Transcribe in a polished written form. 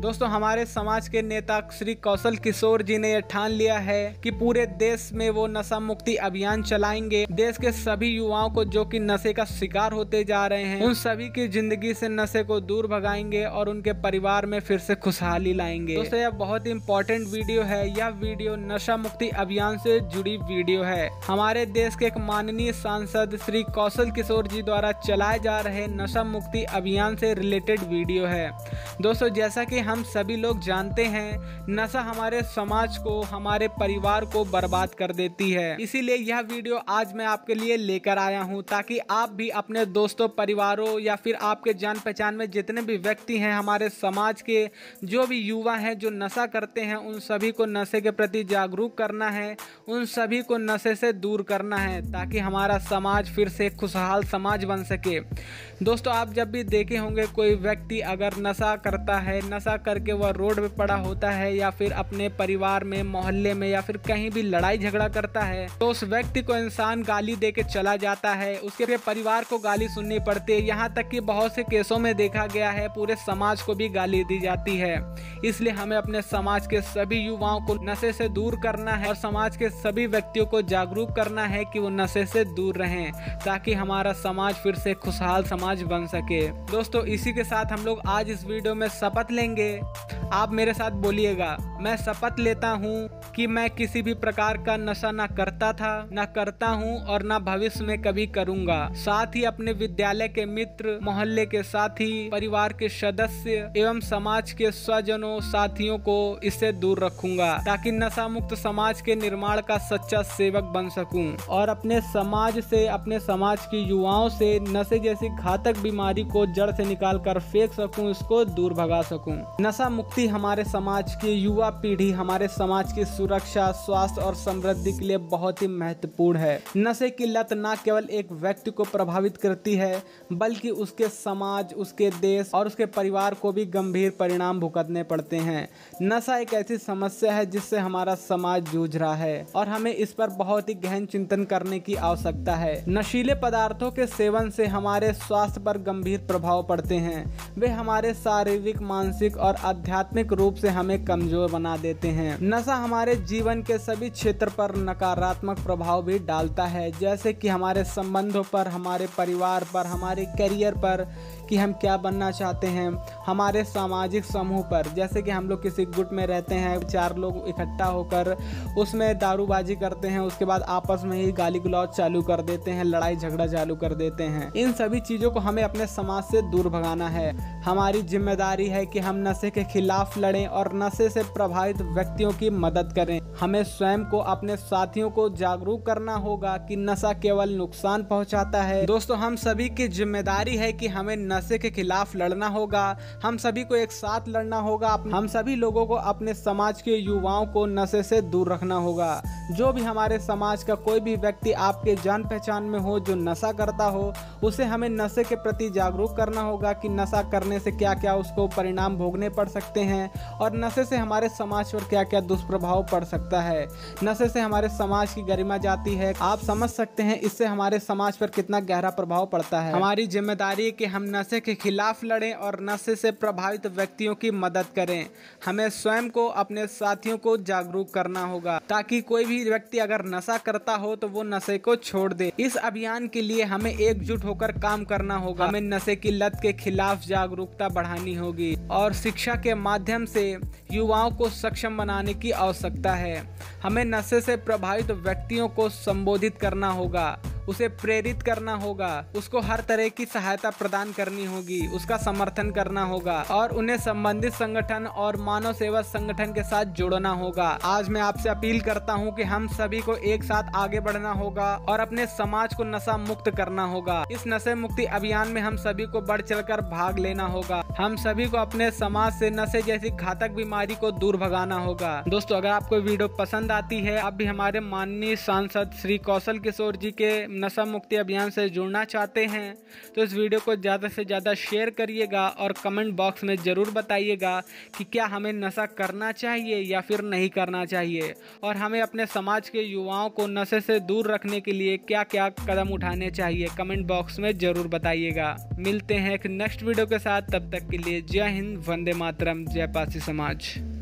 दोस्तों हमारे समाज के नेता श्री कौशल किशोर जी ने यह ठान लिया है कि पूरे देश में वो नशा मुक्ति अभियान चलाएंगे। देश के सभी युवाओं को जो कि नशे का शिकार होते जा रहे हैं, उन सभी की जिंदगी से नशे को दूर भगाएंगे और उनके परिवार में फिर से खुशहाली लाएंगे। दोस्तों यह बहुत इंपॉर्टेंट वीडियो है। यह वीडियो नशा मुक्ति अभियान से जुड़ी वीडियो है। हमारे देश के एक माननीय सांसद श्री कौशल किशोर जी द्वारा चलाए जा रहे नशा मुक्ति अभियान से रिलेटेड वीडियो है। दोस्तों जैसा कि हम सभी लोग जानते हैं, नशा हमारे समाज को, हमारे परिवार को बर्बाद कर देती है। इसीलिए यह वीडियो आज मैं आपके लिए लेकर आया हूं, ताकि आप भी अपने दोस्तों, परिवारों या फिर आपके जान पहचान में जितने भी व्यक्ति हैं, हमारे समाज के जो भी युवा हैं जो नशा करते हैं, उन सभी को नशे के प्रति जागरूक करना है, उन सभी को नशे से दूर करना है, ताकि हमारा समाज फिर से खुशहाल समाज बन सके। दोस्तों आप जब भी देखे होंगे कोई व्यक्ति अगर नशा करता है, नशा करके वह रोड पे पड़ा होता है या फिर अपने परिवार में, मोहल्ले में या फिर कहीं भी लड़ाई झगड़ा करता है, तो उस व्यक्ति को इंसान गाली देके चला जाता है, उसके परिवार को गाली सुननी पड़ती है। यहाँ तक कि बहुत से केसों में देखा गया है पूरे समाज को भी गाली दी जाती है। इसलिए हमें अपने समाज के सभी युवाओं को नशे से दूर करना है और समाज के सभी व्यक्तियों को जागरूक करना है कि वो नशे से दूर रहें, ताकि हमारा समाज फिर से खुशहाल समाज बन सके। दोस्तों इसी के साथ हम लोग आज इस वीडियो में शपथ लेंगे। आप मेरे साथ बोलिएगा, मैं शपथ लेता हूँ कि मैं किसी भी प्रकार का नशा ना करता था, ना करता हूँ और ना भविष्य में कभी करूँगा। साथ ही अपने विद्यालय के मित्र, मोहल्ले के साथी, परिवार के सदस्य एवं समाज के स्वजनों, साथियों को इससे दूर रखूंगा, ताकि नशा मुक्त समाज के निर्माण का सच्चा सेवक बन सकूं और अपने समाज से, अपने समाज के युवाओं से नशे जैसी घातक बीमारी को जड़ से निकाल कर फेंक सकूँ, इसको दूर भगा सकूँ। नशा मुक्ति हमारे समाज के युवा पीढ़ी, हमारे समाज की सुरक्षा, स्वास्थ्य और समृद्धि के लिए बहुत ही महत्वपूर्ण है। नशे की लत न केवल एक व्यक्ति को प्रभावित करती है, बल्कि उसके समाज, उसके देश और उसके परिवार को भी गंभीर परिणाम भुगतने पड़ते हैं। नशा एक ऐसी समस्या है जिससे हमारा समाज जूझ रहा है और हमें इस पर बहुत ही गहन चिंतन करने की आवश्यकता है। नशीले पदार्थों के सेवन से हमारे स्वास्थ्य पर गंभीर प्रभाव पड़ते हैं। वे हमारे शारीरिक, मानसिक और आध्यात्मिक रूप से हमें कमजोर बना देते हैं। नशा हमारे जीवन के सभी क्षेत्र पर नकारात्मक प्रभाव भी डालता है, जैसे कि हमारे संबंधों पर, हमारे परिवार पर, हमारे करियर पर कि हम क्या बनना चाहते हैं, हमारे सामाजिक समूह पर, जैसे कि हम लोग किसी गुट में रहते हैं, चार लोग इकट्ठा होकर उसमें दारूबाजी करते हैं, उसके बाद आपस में ही गाली गलौज चालू कर देते हैं, लड़ाई झगड़ा चालू कर देते हैं। इन सभी चीज़ों को हमें अपने समाज से दूर भगाना है। हमारी जिम्मेदारी है कि हम नशे के खिलाफ लड़ें और नशे से प्रभावित व्यक्तियों की मदद करें। हमें स्वयं को, अपने साथियों को जागरूक करना होगा कि नशा केवल नुकसान पहुंचाता है। दोस्तों हम सभी की जिम्मेदारी है कि हमें नशे के खिलाफ लड़ना होगा, हम सभी को एक साथ लड़ना होगा। हम सभी लोगों को अपने समाज के युवाओं को नशे से दूर रखना होगा। जो भी हमारे समाज का कोई भी व्यक्ति आपके जान पहचान में हो जो नशा करता हो, उसे हमें नशे के प्रति जागरूक करना होगा कि नशा करने से क्या क्या उसको परिणाम भोगने पड़ सकते हैं और नशे से हमारे समाज पर क्या क्या दुष्प्रभाव पड़ सकता है। नशे से हमारे समाज की गरिमा जाती है। आप समझ सकते हैं इससे हमारे समाज पर कितना गहरा प्रभाव पड़ता है। हमारी जिम्मेदारी है कि हम नशे के खिलाफ लड़ें और नशे से प्रभावित व्यक्तियों की मदद करें। हमें स्वयं को, अपने साथियों को जागरूक करना होगा, ताकि कोई भी व्यक्ति अगर नशा करता हो तो वो नशे को छोड़ दे। इस अभियान के लिए हमें एकजुट होकर काम करना होगा। हमें नशे की लत के खिलाफ जागरूकता बढ़ानी होगी और शिक्षा के माध्यम से युवाओं को सक्षम बनाने की आवश्यकता है। हमें नशे से प्रभावित व्यक्तियों को संबोधित करना होगा, उसे प्रेरित करना होगा, उसको हर तरह की सहायता प्रदान करनी होगी, उसका समर्थन करना होगा और उन्हें संबंधित संगठन और मानव सेवा संगठन के साथ जोड़ना होगा। आज मैं आपसे अपील करता हूं कि हम सभी को एक साथ आगे बढ़ना होगा और अपने समाज को नशा मुक्त करना होगा। इस नशे मुक्ति अभियान में हम सभी को बढ़ चढ़कर भाग लेना होगा। हम सभी को अपने समाज से नशे जैसी घातक बीमारी को दूर भगाना होगा। दोस्तों अगर आपको वीडियो पसंद आती है, आप भी हमारे माननीय सांसद श्री कौशल किशोर जी के नशा मुक्ति अभियान से जुड़ना चाहते हैं तो इस वीडियो को ज़्यादा से ज़्यादा शेयर करिएगा और कमेंट बॉक्स में ज़रूर बताइएगा कि क्या हमें नशा करना चाहिए या फिर नहीं करना चाहिए, और हमें अपने समाज के युवाओं को नशे से दूर रखने के लिए क्या क्या कदम उठाने चाहिए। कमेंट बॉक्स में ज़रूर बताइएगा। मिलते हैं एक नेक्स्ट वीडियो के साथ, तब तक के लिए जय हिंद, वंदे मातरम, जय पासी समाज।